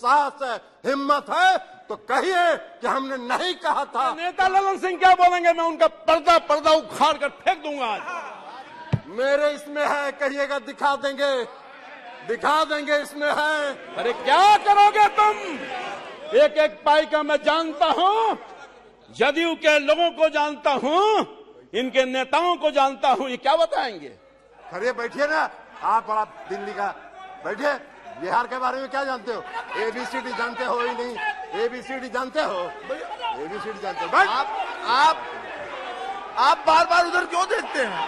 साहस है, हिम्मत है तो कहिए कि हमने नहीं कहा था। नेता ललन सिंह क्या बोलेंगे, मैं उनका पर्दा उखाड़ कर फेंक दूंगा। आज मेरे इसमें है, कहिएगा दिखा देंगे इसमें है। अरे क्या करोगे तुम, एक एक पाई का मैं जानता हूँ, जदयू के लोगों को जानता हूँ, इनके नेताओं को जानता हूँ, ये क्या बताएंगे। खड़े बैठिए ना आप दिल्ली का, बैठिए। बिहार के बारे में क्या जानते हो, एबीसीडी जानते हो ही नहीं, एबीसीडी जानते हो, एबीसीडी जानते हो। आप बार बार उधर क्यों देखते हैं,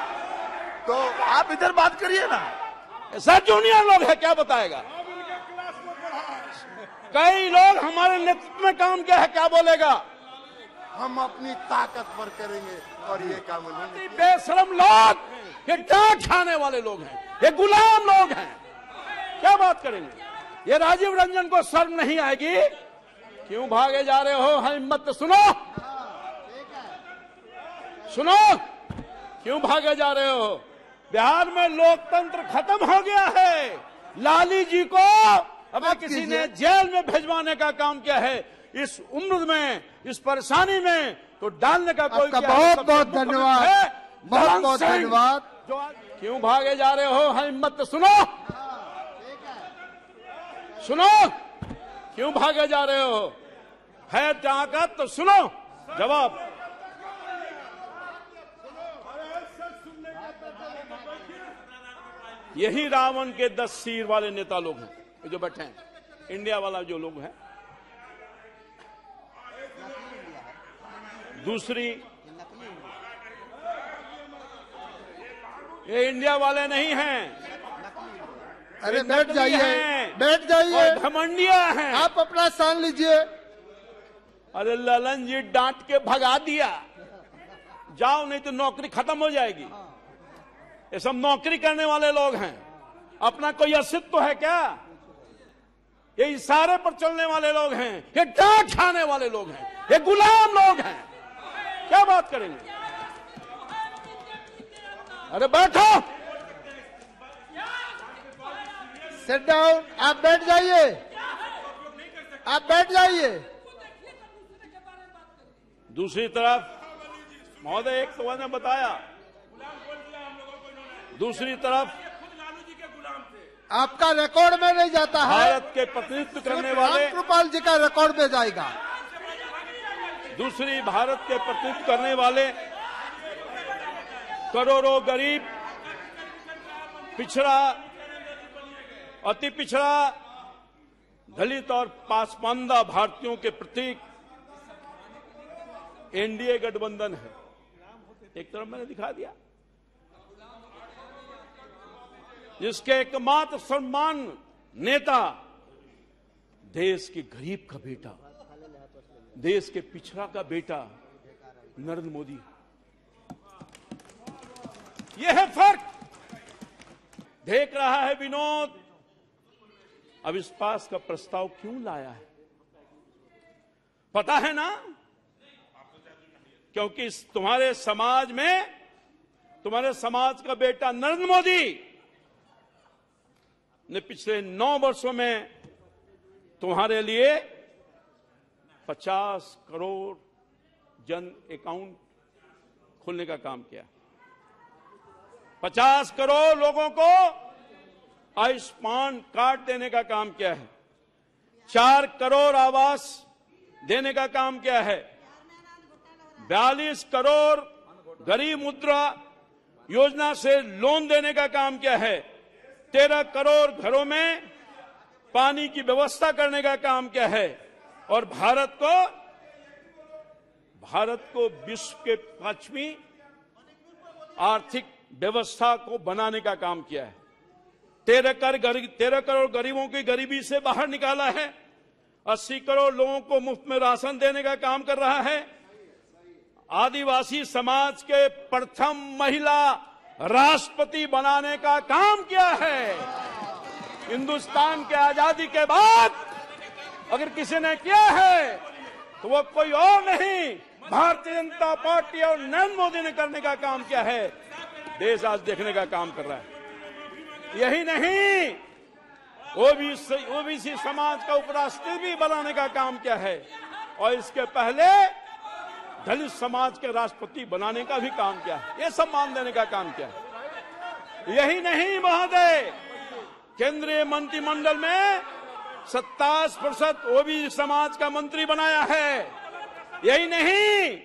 तो आप इधर बात करिए ना। सर जूनियर लोग है, क्या बताएगा। कई लोग हमारे नेतृत्व में काम किया है, क्या बोलेगा। हम अपनी ताकत पर करेंगे और ये काम नहीं। बेशरम लोग, ये डांट खाने वाले लोग हैं, ये गुलाम लोग हैं, क्या बात करेंगे। ये राजीव रंजन को शर्म नहीं आएगी। क्यों भागे जा रहे हो, हिम्मत सुनो सुनो, क्यों भागे जा रहे हो। बिहार में लोकतंत्र खत्म हो गया है। लाली जी को अब किसी ने जेल में भेजवाने का काम किया है। इस उम्र में, इस परेशानी में तो डालने का कोई क्या। बहुत बहुत धन्यवाद, बहुत बहुत धन्यवाद। क्यों भागे जा रहे हो, हिम्मत सुनो सुनो, क्यों भागे जा रहे हो। है ताकत तो सुनो जवाब। यही रावण के 10 सिर वाले नेता लोग हैं जो बैठे हैं, इंडिया वाला जो लोग हैं। दूसरी, ये इंडिया वाले नहीं हैं। अरे बैठ जाइए, बैठ जाइए, घमंडिया हैं। आप अपना सान लीजिए। अरे ललन जी डांट के भगा दिया, जाओ नहीं तो नौकरी खत्म हो जाएगी। ये सब नौकरी करने वाले लोग हैं, अपना कोई अस्तित्व है क्या। ये इशारे पर चलने वाले लोग हैं, ये डांट खाने वाले लोग हैं, ये गुलाम लोग हैं, क्या बात करेंगे। अरे बैठो, सिट डाउन, आप बैठ जाइए, आप बैठ जाइए। दूसरी तरफ महोदय, एक तो मैंने बताया, दूसरी तरफ आपका रिकॉर्ड में नहीं जाता है। भारत के प्रतिनिधित्व करने वाले रामकृपाल जी का रिकॉर्ड में जाएगा। दूसरी, भारत के प्रतिनिधित्व करने वाले करोड़ों गरीब, पिछड़ा, अति पिछड़ा, दलित और पासमानदा भारतीयों के प्रतीक एनडीए गठबंधन है। एक तरफ मैंने दिखा दिया, जिसके एकमात्र सम्मान नेता देश के गरीब का बेटा, देश के पिछड़ा का बेटा नरेंद्र मोदी। यह है फर्क। देख रहा है विनोद, अविश्वास का प्रस्ताव क्यों लाया है पता है ना, क्योंकि तुम्हारे समाज में, तुम्हारे समाज का बेटा नरेंद्र मोदी ने पिछले 9 वर्षों में तुम्हारे लिए 50 करोड़ जन अकाउंट खोलने का काम किया। 50 करोड़ लोगों को आयुष्मान कार्ड देने का काम किया है। 4 करोड़ आवास देने का काम किया है। 42 करोड़ गरीब मुद्रा योजना से लोन देने का काम किया है। 13 करोड़ घरों में पानी की व्यवस्था करने का काम किया है। और भारत को विश्व के 5वीं आर्थिक व्यवस्था को बनाने का काम किया है। 13 करोड़ गरीबों की गरीबी से बाहर निकाला है। 80 करोड़ लोगों को मुफ्त में राशन देने का काम कर रहा है। आदिवासी समाज के प्रथम महिला राष्ट्रपति बनाने का काम किया है। हिंदुस्तान के आजादी के बाद अगर किसी ने किया है तो वो कोई और नहीं, भारतीय जनता पार्टी और नरेंद्र मोदी ने करने का काम किया है। देश आज देखने का काम कर रहा है। यही नहीं, ओबीसी समाज का उपराष्ट्रीय भी बनाने का काम किया है और इसके पहले दलित समाज के राष्ट्रपति बनाने का भी काम किया है, ये सम्मान देने का काम किया है। यही नहीं महोदय, केंद्रीय मंत्रिमंडल में 27% ओबीसी समाज का मंत्री बनाया है। यही नहीं,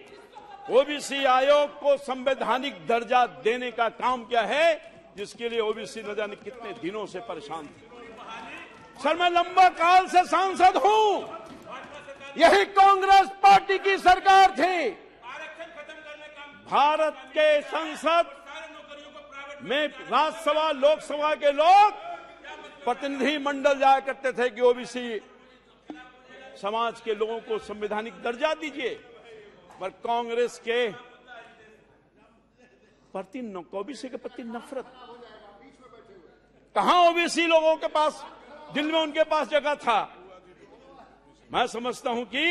ओबीसी आयोग को संवैधानिक दर्जा देने का काम किया है, जिसके लिए ओबीसी न जाने कितने दिनों से परेशान थे। सर, मैं लंबा काल से सांसद हूं, यही कांग्रेस पार्टी की सरकार थी। भारत के संसद में राज्यसभा लोकसभा के लोग प्रतिनिधिमंडल जाया करते थे कि ओबीसी समाज के लोगों को संवैधानिक दर्जा दीजिए, पर कांग्रेस के प्रति ओबीसी के प्रति नफरत। कहां ओबीसी लोगों के पास दिल में उनके पास जगह था। मैं समझता हूं कि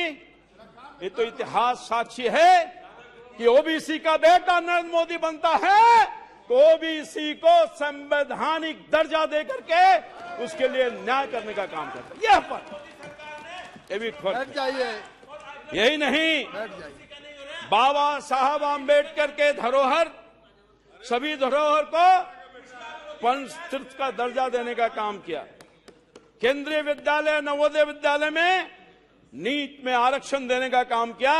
ये तो इतिहास साक्षी है कि ओबीसी का बेटा नरेंद्र मोदी बनता है तो ओबीसी को संवैधानिक दर्जा दे करके उसके लिए न्याय करने का काम करता है। यह पर ये भी फर्क है। यही नहीं, बाबा साहब आम्बेडकर के धरोहर, सभी धरोहर को पंचतीर्थ का दर्जा देने का काम किया। केंद्रीय विद्यालय, नवोदय विद्यालय में नीट में आरक्षण देने का काम किया,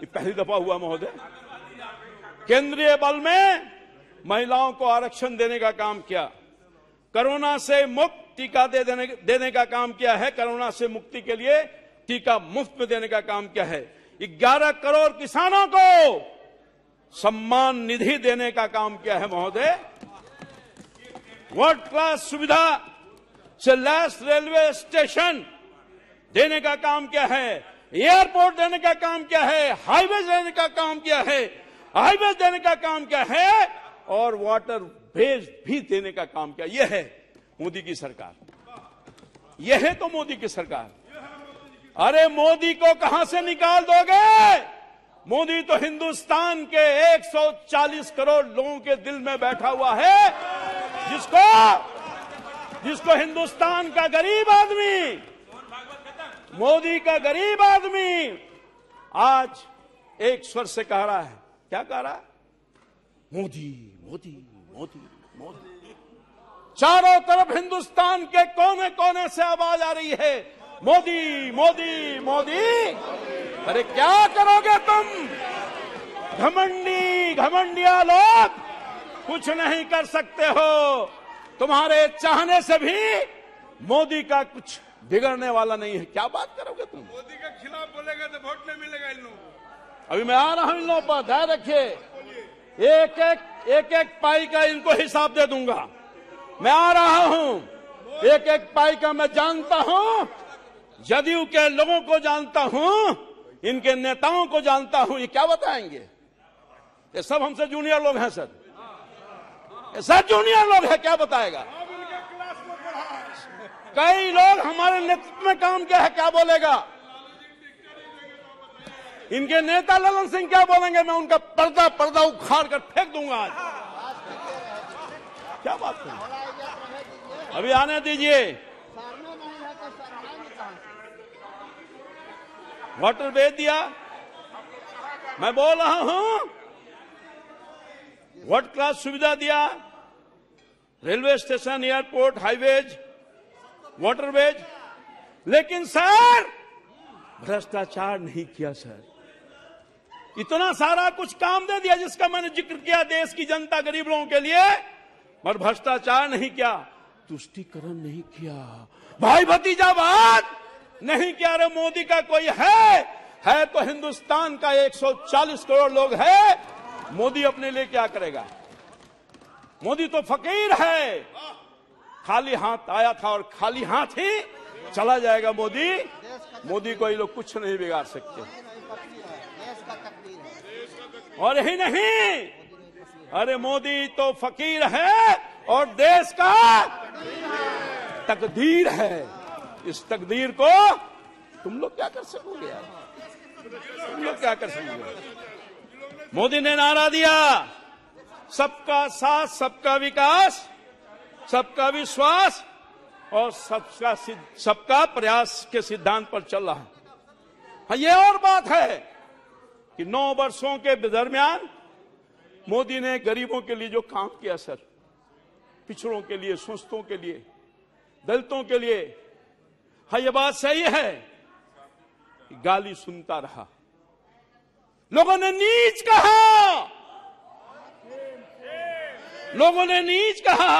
ये पहली दफा हुआ महोदय। केंद्रीय बल में महिलाओं को आरक्षण देने का काम किया। कोरोना से मुफ्त टीका देने का काम किया है। कोरोना से मुक्ति के लिए टीका मुफ्त में देने का काम किया है। 11 करोड़ किसानों को सम्मान निधि देने का काम किया है महोदय। वर्ल्ड क्लास सुविधा से लैस रेलवे स्टेशन देने का काम क्या है, एयरपोर्ट देने का काम क्या है, हाईवे देने का काम क्या है, हाईवे देने का काम क्या है और वाटर वेज भी देने का काम क्या। यह है मोदी की सरकार, यह है तो मोदी की सरकार। अरे मोदी को कहां से निकाल दोगे? मोदी तो हिंदुस्तान के 140 करोड़ लोगों के दिल में बैठा हुआ है, जिसको हिंदुस्तान का गरीब आदमी, मोदी का गरीब आदमी आज एक स्वर से कह रहा है। क्या कह रहा है? मोदी मोदी मोदी मोदी। चारों तरफ हिंदुस्तान के कोने कोने से आवाज आ रही है, मोदी मोदी मोदी। अरे क्या करोगे तुम? घमंडिया लोग कुछ नहीं कर सकते हो। तुम्हारे चाहने से भी मोदी का कुछ बिगड़ने वाला नहीं है। क्या बात करोगे तुम? मोदी के खिलाफ बोलेगा तो वोट नहीं मिलेगा इन लोगों को। अभी मैं आ रहा हूं, इन लोगों पर ध्यान रखिए। एक एक पाई का इनको हिसाब दे दूंगा। मैं आ रहा हूं, एक एक पाई का मैं जानता हूं, जदयू के लोगों को जानता हूं, इनके नेताओं को जानता हूं। ये क्या बताएंगे? ये सब हमसे जूनियर लोग हैं सर, सर जूनियर लोग है। क्या बताएगा? कई लोग हमारे नेतृत्व में काम किया है, क्या बोलेगा? इनके नेता ललन सिंह क्या बोलेंगे? मैं उनका पर्दा उखाड़ कर फेंक दूंगा आज। क्या बात है? अभी आने दीजिए। वाटर दे दिया, मैं बोल रहा हूं। वर्ल्ड क्लास सुविधा दिया, railway station, airport, highways, waterways, लेकिन सर भ्रष्टाचार नहीं किया। सर इतना सारा कुछ काम दे दिया जिसका मैंने जिक्र किया देश की जनता, गरीब लोगों के लिए, पर भ्रष्टाचार नहीं किया, तुष्टीकरण नहीं किया, भाई भतीजावाद नहीं किया। अरे मोदी का कोई है तो हिंदुस्तान का 140 करोड़ लोग है। मोदी अपने लिए क्या करेगा? मोदी तो फकीर है, खाली हाथ आया था और खाली हाथ ही चला जाएगा। मोदी को ये लोग कुछ नहीं बिगाड़ सकते। और यही नहीं, अरे मोदी तो फकीर है और देश का तकदीर है। इस तकदीर को तुम लोग क्या कर सकोगे यार? तुम लोग क्या कर सकोगे? मोदी ने नारा दिया, सबका साथ, सबका विकास, सबका विश्वास, और सबका प्रयास के सिद्धांत पर चल रहा है। हाँ, ये और बात है कि 9 वर्षों के दरमियान मोदी ने गरीबों के लिए जो काम किया सर, पिछड़ों के लिए, शोषितों के लिए, दलितों के लिए, हाँ ये बात सही है कि गाली सुनता रहा, लोगों ने नीच कहा, लोगों ने नीच कहा,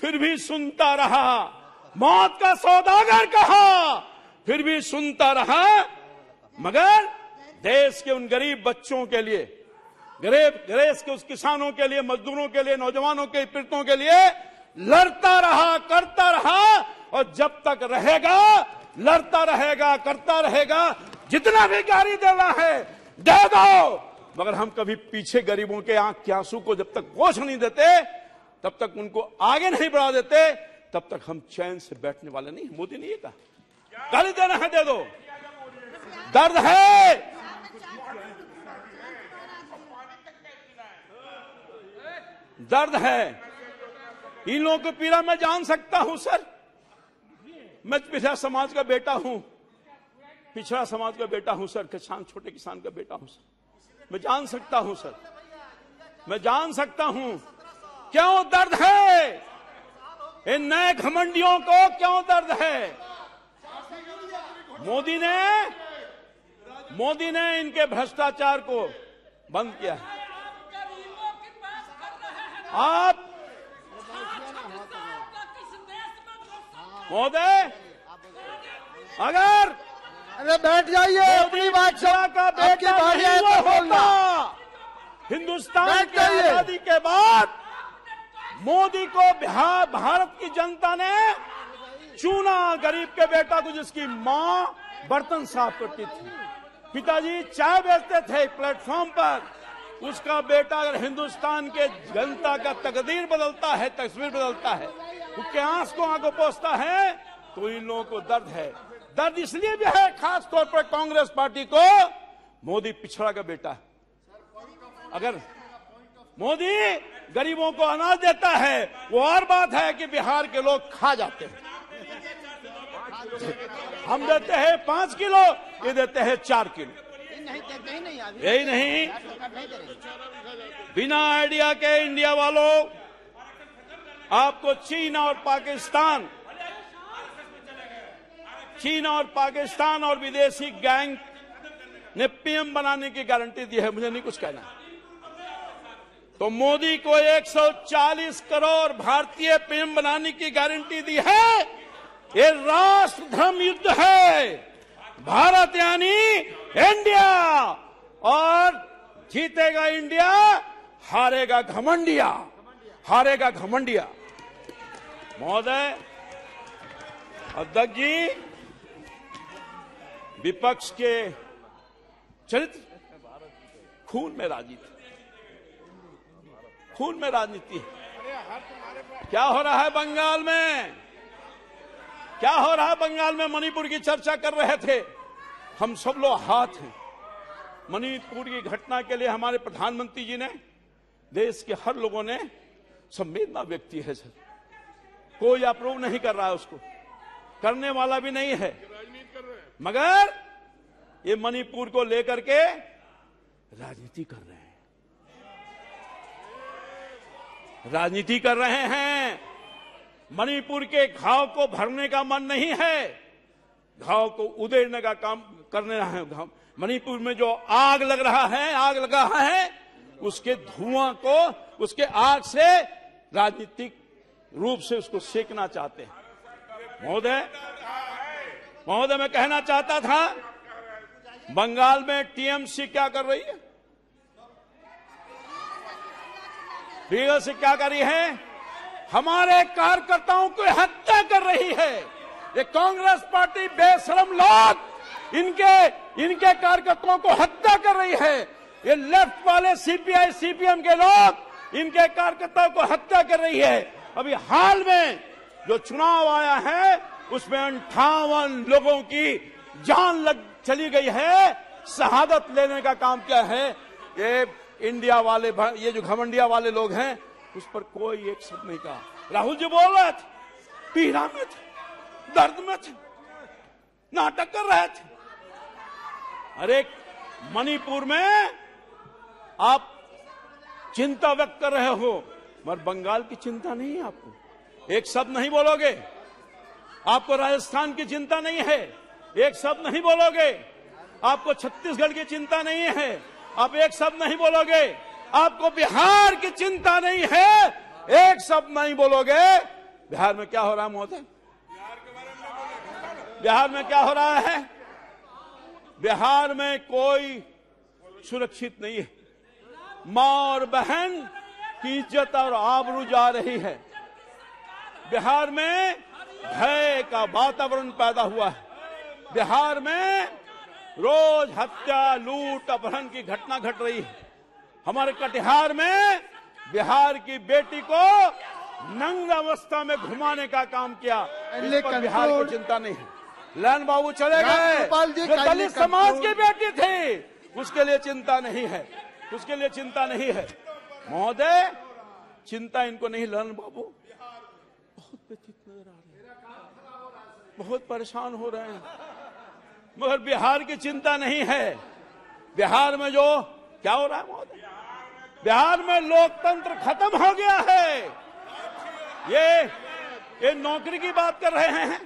फिर भी सुनता रहा, मौत का सौदागर कहा, फिर भी सुनता रहा, मगर देश के उन गरीब बच्चों के लिए, देश के उस किसानों के लिए, मजदूरों के लिए, नौजवानों के, पीड़ितों के लिए लड़ता रहा, करता रहा, और जब तक रहेगा लड़ता रहेगा, करता रहेगा। जितना भी गाली देना है दे दो, मगर हम कभी पीछे गरीबों के आंख के आंसू को जब तक पोंछ नहीं देते, तब तक उनको आगे नहीं बढ़ा देते, तब तक हम चैन से बैठने वाले नहीं। मोदी ने ये कहा गाली देना है दे दो, दर्द है, दर्द है, इन लोगों को पीड़ा मैं जान सकता हूं सर, मैं पिछड़ा समाज का बेटा हूं, पिछड़ा समाज का बेटा हूं सर, किसान, छोटे किसान का बेटा हूं सर, मैं जान सकता हूं सर, मैं जान सकता हूं क्यों दर्द है, इन नए घमंडियों को क्यों दर्द है। मोदी ने इनके भ्रष्टाचार को बंद किया है। आप महोदय अगर अरे बैठ जाइए अपनी बात का बोलना। हिंदुस्तान की आजादी के बाद मोदी को भारत की जनता ने चुना, गरीब के बेटा को जिसकी माँ बर्तन साफ करती थी, पिताजी चाय बेचते थे प्लेटफॉर्म पर, उसका बेटा अगर हिंदुस्तान के जनता का तकदीर बदलता है, तस्वीर बदलता है, उसके आंस को आंखों पोंछता है, तो इन लोगों को दर्द है। दर्द इसलिए भी है खास तौर पर कांग्रेस पार्टी को, मोदी पिछड़ा का बेटा, अगर मोदी गरीबों को अनाज देता है वो और बात है कि बिहार के लोग खा जाते हैं, हम देते हैं 5 किलो, ये देते हैं 4 किलो। यही नहीं, बिना आइडिया के इंडिया वालों आपको चीन और पाकिस्तान और विदेशी गैंग ने पीएम बनाने की गारंटी दी है, मुझे नहीं कुछ कहना। तो मोदी को 140 करोड़ भारतीय पीएम बनाने की गारंटी दी है। ये राष्ट्र धर्म युद्ध है, भारत यानी इंडिया, और जीतेगा इंडिया, हारेगा घमंडिया, हारेगा घमंडिया। महोदय अध्यक्ष जी, विपक्ष के चरित्र खून में राजनीति है। क्या हो रहा है बंगाल में, क्या हो रहा है बंगाल में, मणिपुर की चर्चा कर रहे थे, हम सब लोग हाथ हैं। मणिपुर की घटना के लिए हमारे प्रधानमंत्री जी ने, देश के हर लोगों ने संवेदना व्यक्ति है सर, कोई अप्रूव नहीं कर रहा है, उसको करने वाला भी नहीं है, मगर ये मणिपुर को लेकर के राजनीति कर रहे हैं, राजनीति कर रहे हैं। मणिपुर के घाव को भरने का मन नहीं है, घाव को उधेड़ने का काम करने रहे हैं। घाव मणिपुर में जो आग लग रहा है, आग लगा है, उसके धुआं को, उसके आग से राजनीतिक रूप से उसको सेकना चाहते हैं। महोदय मैं कहना चाहता था, बंगाल में टीएमसी क्या कर रही है, टीएमसी क्या कर रही है, हमारे कार्यकर्ताओं को हत्या कर रही है। ये कांग्रेस पार्टी बेशरम लोग इनके कार्यकर्ताओं को हत्या कर रही है। ये लेफ्ट वाले सीपीआई सीपीएम के लोग इनके कार्यकर्ताओं को हत्या कर रही है। अभी हाल में जो चुनाव आया है उसमें 58 लोगों की जान चली गई है, शहादत लेने का काम किया है। ये इंडिया वाले, ये जो घमंडिया वाले लोग हैं, उस पर कोई एक शब्द नहीं कहा। राहुल जी बोल रहे थे पीड़ा में थे, दर्द में थे, नाटक कर रहे थे। अरे मणिपुर में आप चिंता व्यक्त कर रहे हो, मगर बंगाल की चिंता नहीं है आपको, एक शब्द नहीं बोलोगे। आपको राजस्थान की चिंता नहीं है, एक शब्द नहीं बोलोगे। आपको छत्तीसगढ़ की चिंता नहीं है, आप एक शब्द नहीं बोलोगे। आपको बिहार की चिंता नहीं है, एक शब्द नहीं बोलोगे। बिहार में क्या हो रहा है महोदय? बिहार में क्या हो रहा है? बिहार में कोई सुरक्षित नहीं है। माँ और बहन की इज्जत और आबरू जा रही है। बिहार में भय का वातावरण पैदा हुआ है। बिहार में रोज हत्या, लूट, अपहरण की घटना घट रही है। हमारे कटिहार में बिहार की बेटी को नंग अवस्था में घुमाने का काम किया। बिहार की चिंता नहीं है। ललन बाबू चले गए, दलित समाज की बेटी थी, उसके लिए चिंता नहीं है, उसके लिए चिंता नहीं है। महोदय चिंता इनको नहीं। ललन बाबू बहुत व्यथित नजर आ रहे हैं, बहुत परेशान हो रहे हैं, मगर बिहार की चिंता नहीं है। बिहार में जो क्या हो रहा है महोदय? बिहार में लोकतंत्र खत्म हो गया है। ये नौकरी की बात कर रहे हैं,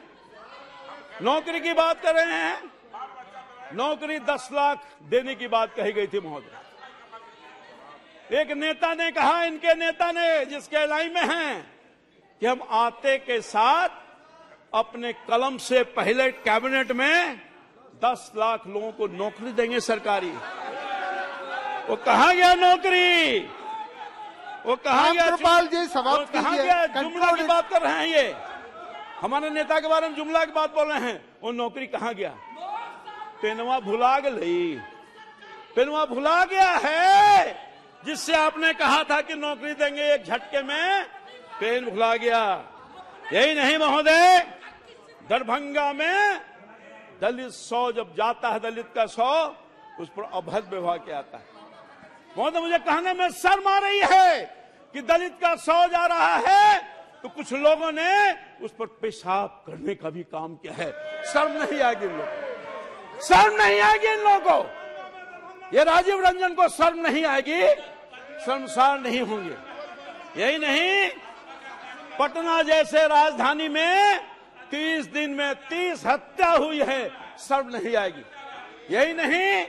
नौकरी की बात कर रहे हैं। नौकरी 10 लाख देने की बात कही गई थी महोदय। एक नेता ने कहा, इनके नेता ने जिसके लाइन में हैं, कि हम आते के साथ अपने कलम से पहले कैबिनेट में 10 लाख लोगों को नौकरी देंगे सरकारी। वो कहाँ गया नौकरी? वो कहाँ गया? कृपाल जी सवाल कहाँ गया? जुमला की बात कर रहे हैं ये, हमारे नेता के बारे में जुमला की बात बोल रहे हैं। वो नौकरी कहाँ गया? पेनवा भुला गई, पेनवा भुला गया है। जिससे आपने कहा था कि नौकरी देंगे, एक झटके में पेन भुला गया। यही नहीं महोदय, दरभंगा में दलित 100 जब जाता है, दलित का 100, उस पर अभद्र व्यवहार किया आता है। महोदय मुझे कहने में शर्म आ रही है कि दलित का 100 जा रहा है तो कुछ लोगों ने उस पर पेशाब करने का भी काम किया है। शर्म नहीं आएगी इन लोगों, शर्म नहीं आएगी इन लोगों को। ये राजीव रंजन को शर्म नहीं आएगी, शर्मसार नहीं होंगे। यही नहीं, पटना जैसे राजधानी में 30 दिन में 30 हत्या हुई है, शर्म नहीं आएगी। यही नहीं,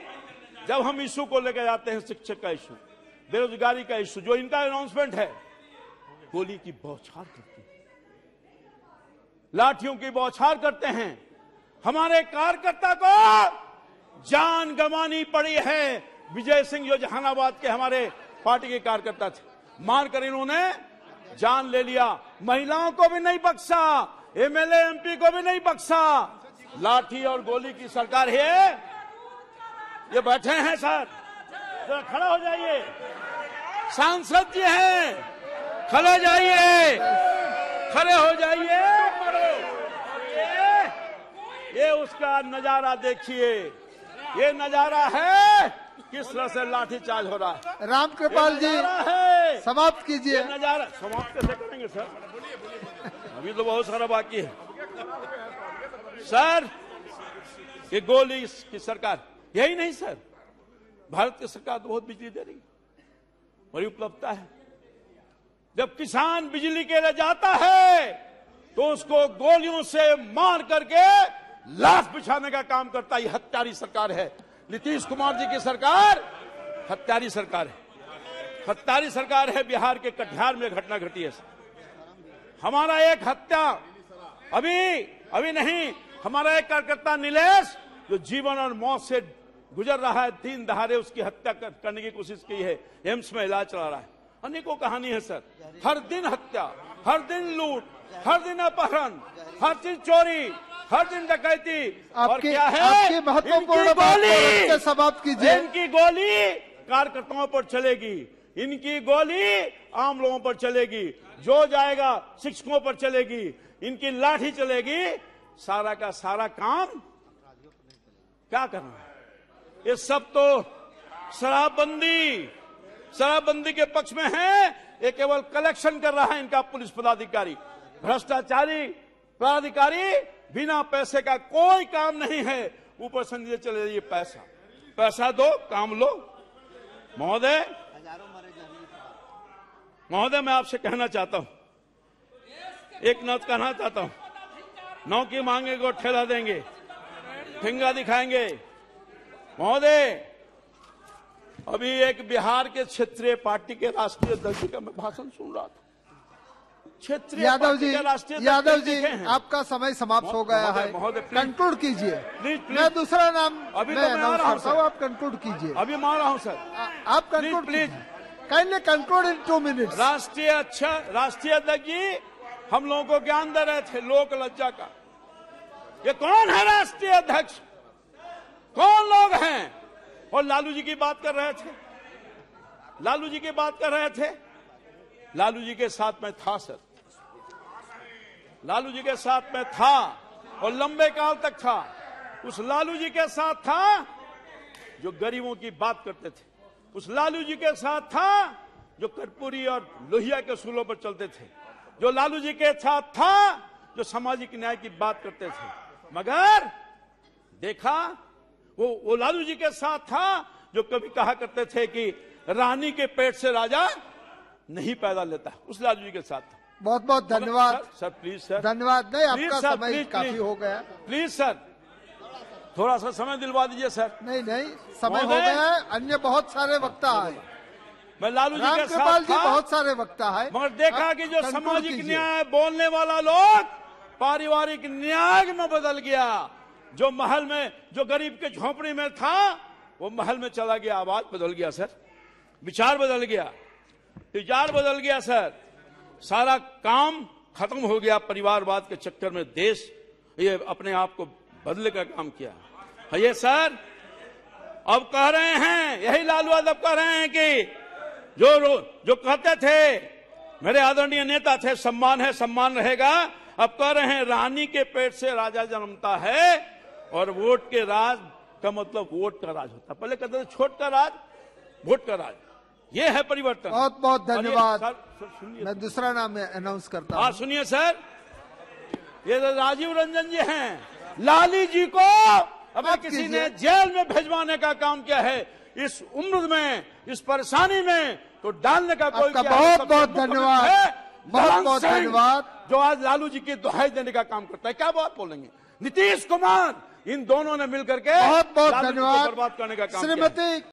जब हम इशू को लेकर जाते हैं, शिक्षक का इशू, बेरोजगारी का इशू, जो इनका अनाउंसमेंट है, गोली की बौछार करते हैं, लाठियों की बौछार करते हैं। हमारे कार्यकर्ता को जान गंवानी पड़ी है। विजय सिंह जो जहानाबाद के हमारे पार्टी के कार्यकर्ता थे, मारकर इन्होंने जान ले लिया। महिलाओं को भी नहीं बख्शा, एमएलए एमपी को भी नहीं बख्शा। लाठी और गोली की सरकार है। ये बैठे हैं सर, तो खड़ा हो जाइए। सांसद जी हैं, खड़े जाइए, खड़े हो जाइए। ये उसका नजारा देखिए, ये नजारा है किस तरह से लाठीचार्ज हो रहा है। रामकृपाल जी समाप्त कीजिए। नजारा समाप्त कैसे करेंगे सर? अभी तो बहुत सारा बाकी है सर। ये गोली की सरकार। यही नहीं सर, भारत की सरकार तो बहुत बिजली दे रही है, बड़ी उपलब्धता है। जब किसान बिजली के लिए जाता है तो उसको गोलियों से मार करके लाश बिछाने का काम करता है। ये हत्यारी सरकार है। नीतीश कुमार जी की सरकार हत्यारी सरकार है, हत्यारी सरकार है। बिहार के कटिहार में घटना घटी है सर। हमारा एक हत्या अभी नहीं, हमारा एक कार्यकर्ता नीलेष जो जीवन और मौत से गुजर रहा है, 3 दहाड़े उसकी हत्या करने की कोशिश की है, एम्स में इलाज चला रहा है। अनेकों कहानी है सर। हर दिन हत्या, हर दिन लूट, हर दिन अपहरण, हर दिन चोरी, हर दिन डकैती। और क्या है इनकी गोली? समाप्त कीजिए। इनकी गोली कार्यकर्ताओं पर चलेगी, इनकी गोली आम लोगों पर चलेगी, जो जाएगा शिक्षकों पर चलेगी, इनकी लाठी चलेगी। सारा का सारा काम क्या करना है? ये सब तो शराबबंदी के पक्ष में है। ये केवल कलेक्शन कर रहा है इनका पुलिस पदाधिकारी। भ्रष्टाचारी पदाधिकारी बिना पैसे का कोई काम नहीं है, ऊपर से नीचे चले जाइए, पैसा पैसा दो काम लो। महोदय महोदय मैं आपसे कहना चाहता हूं, एक नौत कहना चाहता हूं, नौ की मांगे को ठेला देंगे, ठेंगा दिखाएंगे। महोदय अभी एक बिहार के क्षेत्रीय पार्टी के राष्ट्रीय अध्यक्ष का मैं भाषण सुन रहा था। यादव जी, यादव जी आपका समय समाप्त हो गया है, कंक्लूड कीजिए। मैं दूसरा नाम अभी आप कंक्लूड कीजिए। अभी मार रहा हूँ सर, आप conclude please, kindly conclude in 2 minutes. राष्ट्रीय अध्यक्ष जी हम लोगों को ज्ञान दे रहे थे लोक लज्जा का। ये कौन है राष्ट्रीय अध्यक्ष, कौन लोग हैं? और लालू जी की बात कर रहे थे, लालू जी की बात कर रहे थे। लालू जी के साथ मैं था सर, लालू जी के साथ मैं था और लंबे काल तक था। उस लालू जी के साथ था जो गरीबों की बात करते थे, उस लालू जी के साथ था जो कर्पूरी और लोहिया के उसूलों पर चलते थे, जो लालू जी के साथ था जो सामाजिक न्याय की बात करते थे। मगर देखा वो लालू जी के साथ था जो कभी कहा करते थे कि रानी के पेट से राजा नहीं पैदा लेता, उस लालू जी के साथ। बहुत बहुत धन्यवाद सर, प्लीज सर, धन्यवाद। नहीं आपका समय काफी हो गया, प्लीज सर थोड़ा सा समय दिलवा दीजिए सर। नहीं नहीं समय हो गया है, अन्य बहुत सारे वक्ता आए। मैं लालू जी के साथ था, बहुत सारे वक्ता आए, मगर देखा कि जो सामाजिक न्याय बोलने वाला लोग पारिवारिक न्याय में बदल गया। जो महल में, जो गरीब के झोंपड़ी में था वो महल में चला गया। आवाज बदल गया सर, विचार बदल गया, विचार बदल गया सर। सारा काम खत्म हो गया। परिवारवाद के चक्कर में देश ये अपने आप को बदले का काम किया है ये सर। अब कह रहे हैं, यही लालू यादव कह रहे हैं कि जो कहते थे मेरे आदरणीय नेता थे, सम्मान है, सम्मान रहेगा। अब कह रहे हैं रानी के पेट से राजा जन्मता है, और वोट के राज का मतलब वोट का राज होता है। पहले कहते थे छोट का राज, वोट का राज। ये है परिवर्तन। बहुत बहुत धन्यवाद। मैं दूसरा नाम अनाउंस करता हूँ। सुनिए सर, ये राजीव रंजन जी हैं। लाली जी को अब किसी ने जेल में भेजवाने का काम किया है। इस उम्र में, इस परेशानी में तो डालने का कोई क्या। बहुत बहुत धन्यवाद, बहुत बहुत धन्यवाद। जो आज लालू जी की दुहाई देने का काम करता है, क्या बात बोलेंगे। नीतीश कुमार, इन दोनों ने मिलकर के बहुत बहुत धन्यवाद, बर्बाद करने का काम। श्रीमती